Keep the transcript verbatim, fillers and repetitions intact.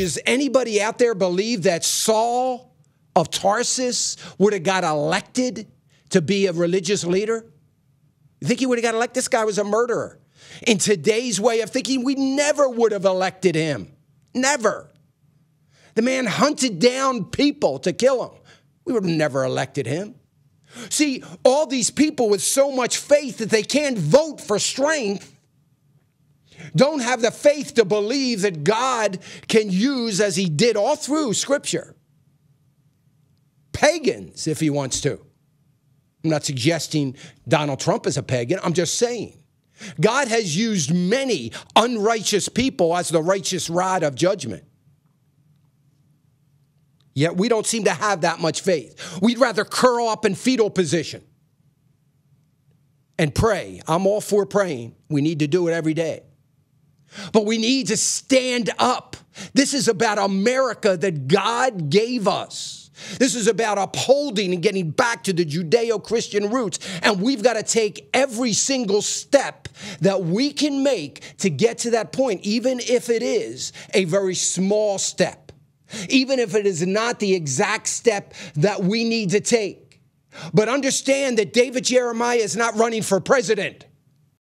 does anybody out there believe that Saul of Tarsus would have got elected to be a religious leader? You think he would have got elected? This guy was a murderer. In today's way of thinking, we never would have elected him. Never. The man hunted down people to kill him. We would have never elected him. See, all these people with so much faith that they can't vote for strength don't have the faith to believe that God can use, as he did all through Scripture, pagans if he wants to. I'm not suggesting Donald Trump is a pagan. I'm just saying God has used many unrighteous people as the righteous rod of judgment. Yet we don't seem to have that much faith. We'd rather curl up in fetal position and pray. I'm all for praying. We need to do it every day. But we need to stand up. This is about America that God gave us. This is about upholding and getting back to the Judeo-Christian roots. And we've got to take every single step that we can make to get to that point, even if it is a very small step, even if it is not the exact step that we need to take. But understand that David Jeremiah is not running for president.